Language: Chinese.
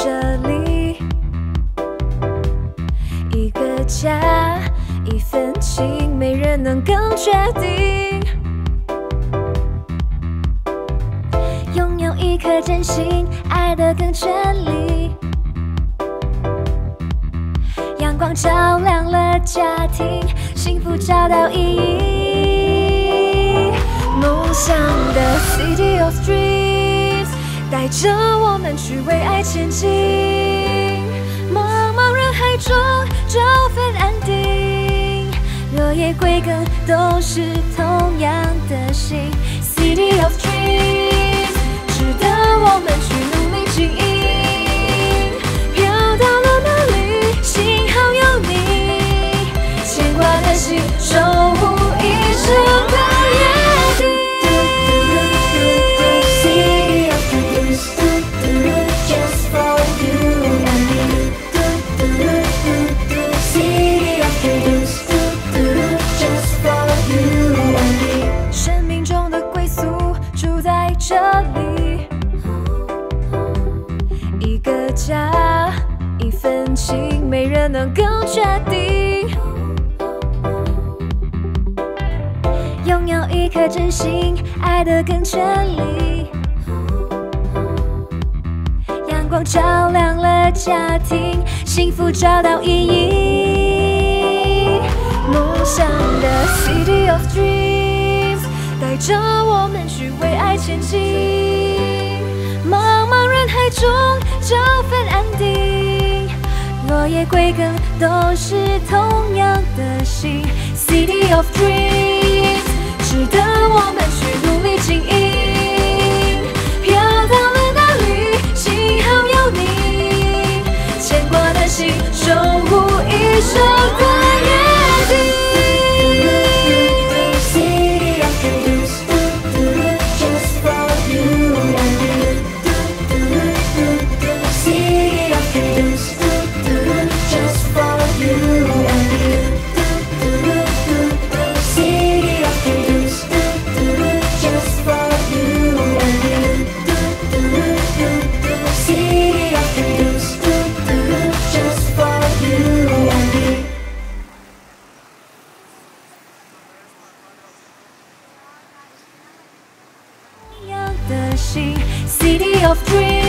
这里，一个家，一份情，没人能更确定。拥有一颗真心，爱得更全力。阳光照亮了家庭，幸福找到意义。梦想的 City of Dreams。 带着我们去为爱前进，茫茫人海中找份安定。落叶归根，都是同样的心。City of Dreams， 值得我们去努力经营。飘到了哪里，幸好有你，牵挂的心守护一生的。 这里，一个家，一份情，没人能更确定。拥有一颗真心，爱得更全力。阳光照亮了家庭，幸福找到意义。梦想的 City of Dreams。 带着我们去为爱前进，茫茫人海中找份安定。落叶归根，都是同样的心。City of Dreams， 值得我们去努力经营。飘到了哪里，幸好有你，牵挂的心守护一生的约定。 City of Dreams.